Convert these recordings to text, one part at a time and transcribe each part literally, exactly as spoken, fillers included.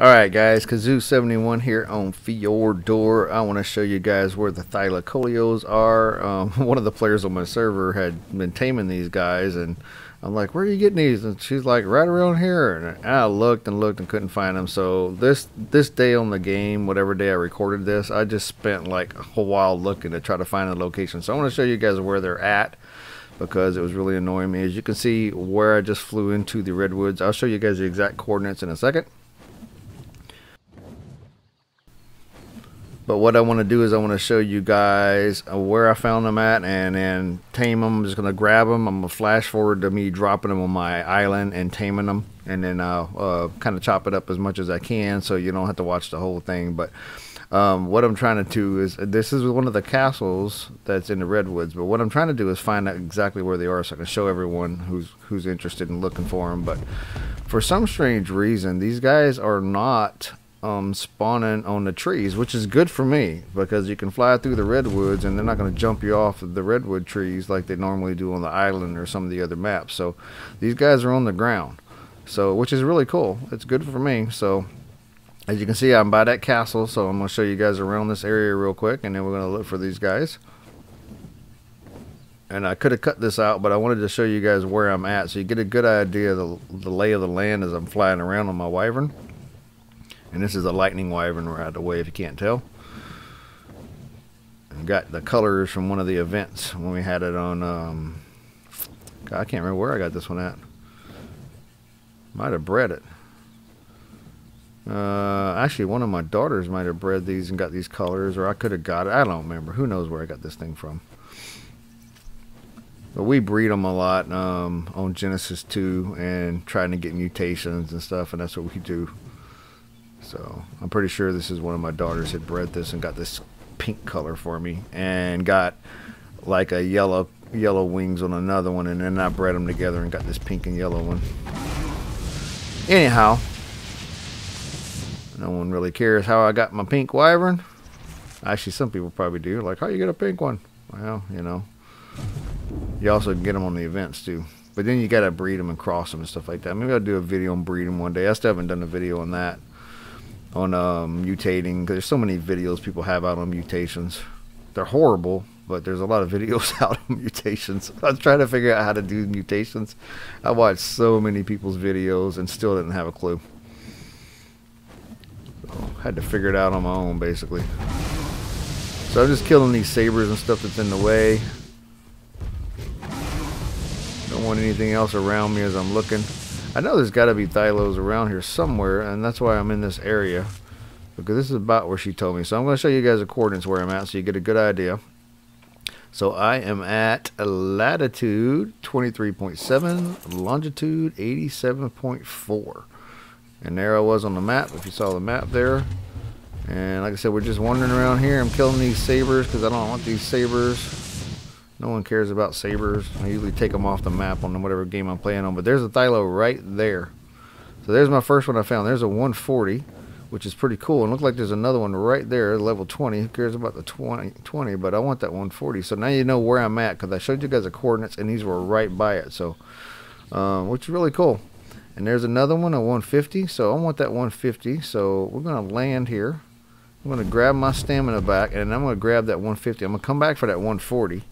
Alright guys, Kaazoo seventy-one here on Fjordur. I want to show you guys where the Thylacoleos are. Um, one of the players on my server had been taming these guys, and I'm like, where are you getting these? And she's like, right around here. And I looked and looked and couldn't find them. So this this day on the game, whatever day I recorded this, I just spent like a while looking to try to find the location. So I want to show you guys where they're at, because it was really annoying me. As you can see where I just flew into the redwoods. I'll show you guys the exact coordinates in a second. But what I want to do is I want to show you guys where I found them at and then tame them. I'm just going to grab them. I'm going to flash forward to me dropping them on my island and taming them. And then I'll uh, kind of chop it up as much as I can so you don't have to watch the whole thing. But um, what I'm trying to do is, this is one of the castles that's in the redwoods. But what I'm trying to do is find out exactly where they are so I can show everyone who's, who's interested in looking for them. But for some strange reason, these guys are not... Um, spawning on the trees, which is good for me because you can fly through the redwoods and they're not going to jump you off of the redwood trees like they normally do on the island or some of the other maps. So these guys are on the ground, so which is really cool. It's good for me. So as you can see, I'm by that castle, so I'm going to show you guys around this area real quick, and then we're going to look for these guys. And I could have cut this out, but I wanted to show you guys where I'm at so you get a good idea of the, the lay of the land as I'm flying around on my wyvern. And this is a lightning wyvern right away, if you can't tell. I've got the colors from one of the events when we had it on... Um, God, I can't remember where I got this one at. Might have bred it. Uh, actually, one of my daughters might have bred these and got these colors, or I could have got it. I don't remember. Who knows where I got this thing from. But we breed them a lot um, on Genesis two and trying to get mutations and stuff, and that's what we do. So I'm pretty sure this is one of my daughters had bred this and got this pink color for me and got like a yellow yellow wings on another one, and then I bred them together and got this pink and yellow one. Anyhow, no one really cares how I got my pink wyvern. Actually, some people probably do. Like, how you get a pink one? Well, you know, you also can get them on the events too. But then you got to breed them and cross them and stuff like that. Maybe I'll do a video on breeding one day. I still haven't done a video on that. On um, mutating, because there's so many videos people have out on mutations. They're horrible, but there's a lot of videos out on mutations. I'm trying to figure out how to do mutations. I watched so many people's videos and still didn't have a clue. So, had to figure it out on my own, basically. So I'm just killing these sabers and stuff that's in the way. Don't want anything else around me as I'm looking. I know there's got to be Thylos around here somewhere, and that's why I'm in this area, because this is about where she told me. So I'm going to show you guys the coordinates where I'm at so you get a good idea. So I am at latitude twenty-three point seven, longitude eighty-seven point four. And there I was on the map, if you saw the map there. And like I said, we're just wandering around here. I'm killing these sabers because I don't want these sabers. No one cares about sabers. I usually take them off the map on whatever game I'm playing on. But there's a Thylo right there. So there's my first one I found. There's a one forty, which is pretty cool. And look like there's another one right there, level twenty. Who cares about the twenty, twenty? But I want that one forty. So now you know where I'm at, because I showed you guys the coordinates, and these were right by it. So, um, which is really cool. And there's another one, a one fifty. So I want that one fifty. So we're going to land here. I'm going to grab my stamina back, and I'm going to grab that one fifty. I'm going to come back for that one forty.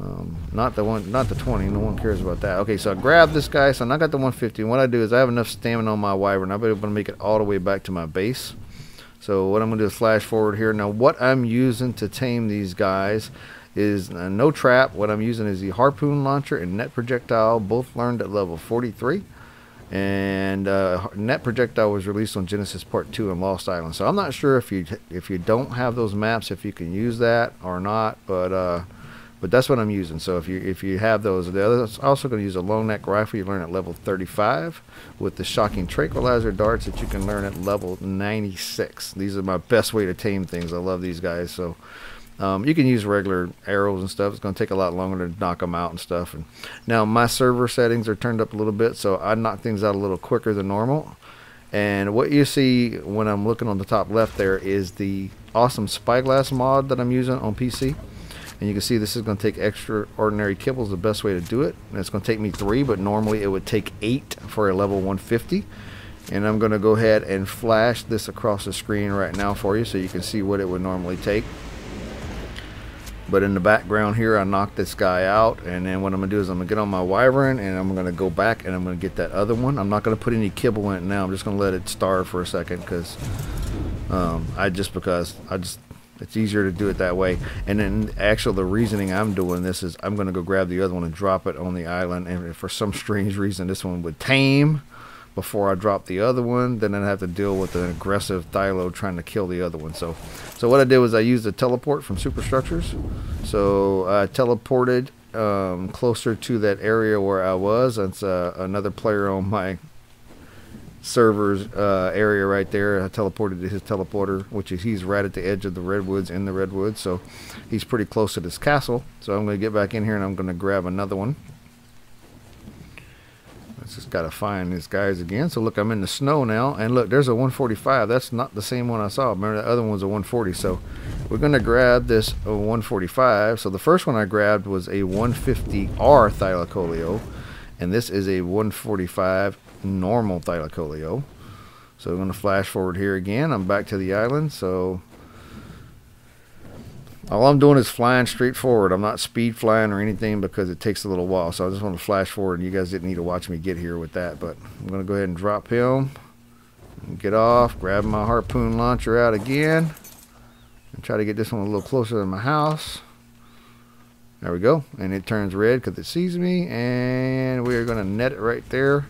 Um, not the one, not the twenty. No one cares about that. Okay, so I grab this guy. So now I got the one fifty. And what I do is I have enough stamina on my wyvern. I'll be able to make it all the way back to my base. So what I'm going to do is flash forward here. Now what I'm using to tame these guys is uh, no trap. What I'm using is the harpoon launcher and net projectile. Both learned at level forty-three. And uh, net projectile was released on Genesis Part Two and Lost Island. So I'm not sure if you if you don't have those maps if you can use that or not, but. Uh, But that's what I'm using. So if you if you have those, the other, it's also going to use a long neck rifle you learn at level thirty-five with the shocking tranquilizer darts that you can learn at level ninety-six. These are my best way to tame things. I love these guys. So um, you can use regular arrows and stuff. It's going to take a lot longer to knock them out and stuff. And now my server settings are turned up a little bit, so I knock things out a little quicker than normal. And what you see when I'm looking on the top left there is the awesome spyglass mod that I'm using on P C. And you can see this is going to take extraordinary kibble is the best way to do it. And it's going to take me three, but normally it would take eight for a level one fifty. and I'm going to go ahead and flash this across the screen right now for you so you can see what it would normally take. But in the background here, I knocked this guy out, and then what I'm going to do is I'm going to get on my wyvern, and I'm going to go back, and I'm going to get that other one. I'm not going to put any kibble in it now. I'm just going to let it starve for a second because um, I just because I just it's easier to do it that way. And then actually the reasoning I'm doing this is I'm going to go grab the other one and drop it on the island, and for some strange reason this one would tame before I drop the other one. Then I'd have to deal with an aggressive Thylo trying to kill the other one. So so what I did was I used a teleport from Superstructures. So I teleported um, closer to that area where I was. It's uh, another player on my server's uh, area right there. I teleported to his teleporter, which is he's right at the edge of the redwoods, in the redwoods, so he's pretty close to this castle. So I'm going to get back in here and I'm going to grab another one. Let's just got to find these guys again. So look, I'm in the snow now, and look, there's a one forty-five. That's not the same one I saw. Remember, the other one's a one forty. So we're going to grab this one forty-five. So the first one I grabbed was a one fifty R-Thylacoleo, and this is a one forty-five normal Thylacoleo. So I'm going to flash forward here again. I'm back to the island. So all I'm doing is flying straight forward. I'm not speed flying or anything because it takes a little while. So I just want to flash forward, and you guys didn't need to watch me get here with that, but I'm going to go ahead and drop him and get off, grab my harpoon launcher out again and try to get this one a little closer to my house. There we go. And it turns red because it sees me, and we are going to net it right there.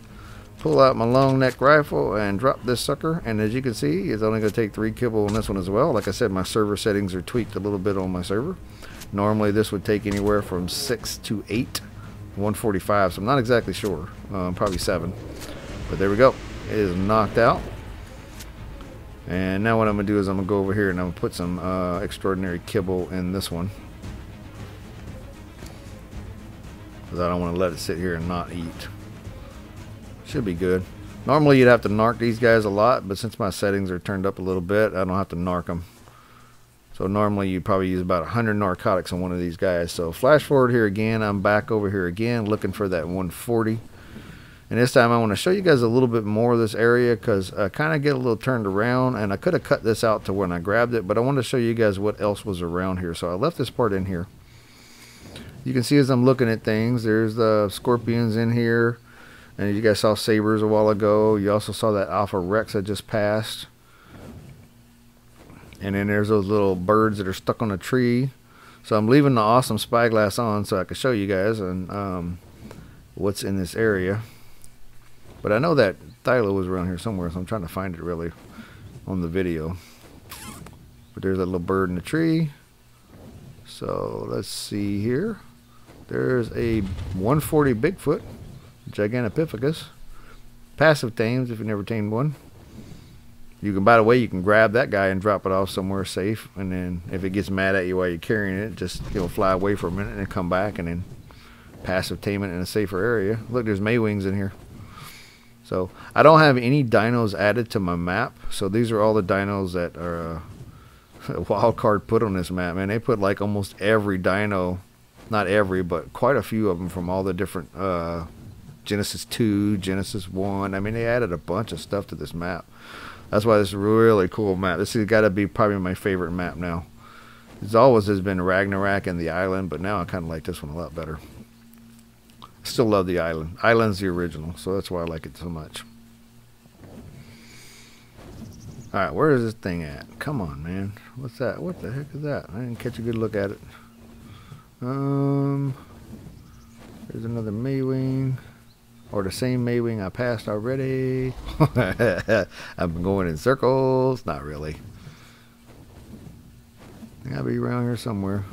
Pull out my long neck rifle and drop this sucker, and as you can see, it's only going to take three kibble on this one as well. Like I said, my server settings are tweaked a little bit on my server. Normally this would take anywhere from six to eight, one forty-five, so I'm not exactly sure, um, probably seven, but there we go. It is knocked out, and now what I'm going to do is I'm going to go over here and I'm going to put some uh, extraordinary kibble in this one, because I don't want to let it sit here and not eat. Should be good. Normally you'd have to narc these guys a lot, but since my settings are turned up a little bit, I don't have to narc them. So normally you probably use about one hundred narcotics on one of these guys. So flash forward here again. I'm back over here again looking for that one forty. And this time I want to show you guys a little bit more of this area because I kind of get a little turned around, and I could have cut this out to when I grabbed it, but I wanted to show you guys what else was around here. So I left this part in here. You can see as I'm looking at things, there's the uh, scorpions in here. And you guys saw sabers a while ago. You also saw that Alpha Rex I just passed. And then there's those little birds that are stuck on a tree. So I'm leaving the awesome spyglass on so I can show you guys and um, what's in this area. But I know that Thylo was around here somewhere, so I'm trying to find it really on the video. But there's that little bird in the tree. So let's see here. There's a one forty Bigfoot. Gigantopithecus. Passive tames if you never tamed one. You can, by the way, you can grab that guy and drop it off somewhere safe, and then if it gets mad at you while you're carrying it, just it'll fly away for a minute and then come back, and then passive tame it in a safer area. Look, there's Maywings in here. So I don't have any dinos added to my map, so these are all the dinos that are uh, wild card put on this map. Man, they put like almost every dino, not every, but quite a few of them from all the different uh, Genesis two, Genesis one. I mean, they added a bunch of stuff to this map. That's why this is a really cool map. This has got to be probably my favorite map now. It's always has been Ragnarok and the island, but now I kind of like this one a lot better. Still love the island. Island's the original, so that's why I like it so much. All right, where is this thing at? Come on, man. What's that? What the heck is that? I didn't catch a good look at it. Um, there's another Maywing. Or the same Maywing I passed already. I've been going in circles. Not really. I think I'll be around here somewhere.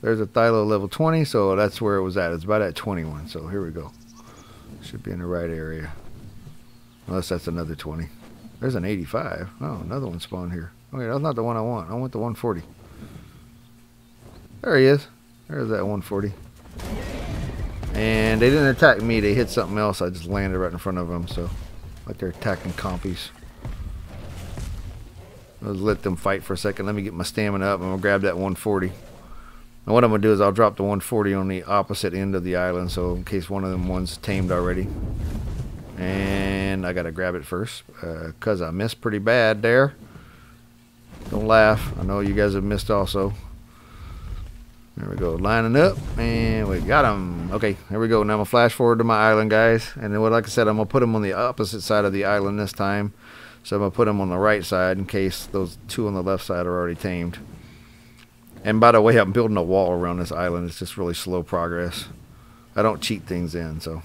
There's a Thylo level twenty, so that's where it was at. It's about at twenty-one, so here we go. Should be in the right area. Unless that's another twenty. There's an eighty-five. Oh, another one spawned here. Okay, that's not the one I want. I want the one forty. There he is. There's that one forty. And they didn't attack me, they hit something else. I just landed right in front of them, so like they're attacking compies. I'll let them fight for a second. Let me get my stamina up. I'm gonna grab that one forty. And what I'm gonna do is I'll drop the one forty on the opposite end of the island, so in case one of them one's tamed already. And I gotta grab it first uh, cuz I missed pretty bad there. Don't laugh, I know you guys have missed also. There we go, lining up, and we got him. Okay, here we go. Now I'm gonna flash forward to my island, guys, and then what, like I said, I'm gonna put him on the opposite side of the island this time. So I'm gonna put him on the right side in case those two on the left side are already tamed. And by the way, I'm building a wall around this island. It's just really slow progress. I don't cheat things in, so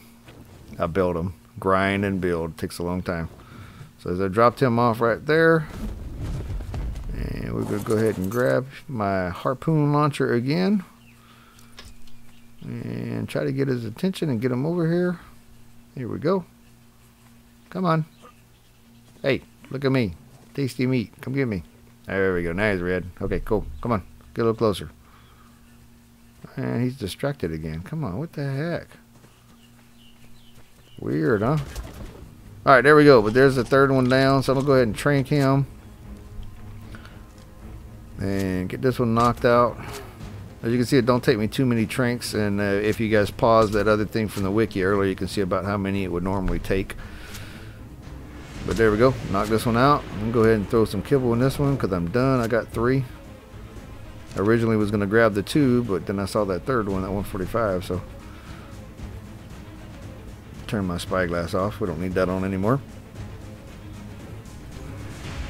I build them. Grind and build, takes a long time. So as I dropped him off right there, and we're gonna go ahead and grab my harpoon launcher again and try to get his attention and get him over here. Here we go. Come on. Hey, look at me. Tasty meat. Come get me. There we go. Now he's red. Okay, cool. Come on. Get a little closer. And he's distracted again. Come on. What the heck? Weird, huh? All right, there we go. But there's the third one down. So I'm going to go ahead and trank him. And get this one knocked out. As you can see, it don't take me too many tranks. And uh, if you guys paused that other thing from the wiki earlier, you can see about how many it would normally take. But there we go. Knock this one out. I'm going to go ahead and throw some kibble in this one because I'm done. I got three. I originally was going to grab the two, but then I saw that third one at one forty-five. So turn my spyglass off. We don't need that on anymore.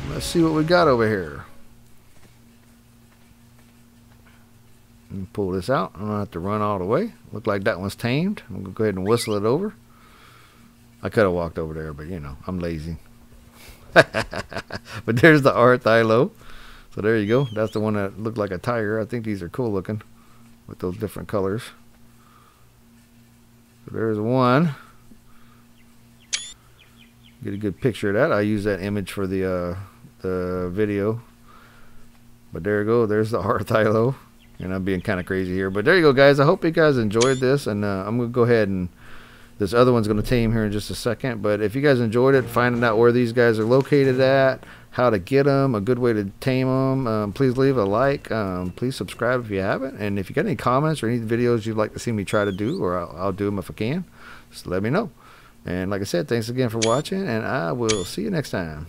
Let's see what we got over here. Pull this out. I don't have to run all the way. Looked like that one's tamed. I'm going to go ahead and whistle it over. I could have walked over there, but you know, I'm lazy. But there's the R-Thylacoleo. So there you go. That's the one that looked like a tiger. I think these are cool looking with those different colors. So there's one. Get a good picture of that. I use that image for the, uh, the video. But there you go. There's the R-Thylacoleo. And I'm being kind of crazy here. But there you go, guys. I hope you guys enjoyed this. And uh, I'm going to go ahead and... This other one's going to tame here in just a second. But if you guys enjoyed it, finding out where these guys are located at, how to get them, a good way to tame them, um, please leave a like. Um, please subscribe if you haven't. And if you got any comments or any videos you'd like to see me try to do, or I'll, I'll do them if I can, just let me know. And like I said, thanks again for watching. And I will see you next time.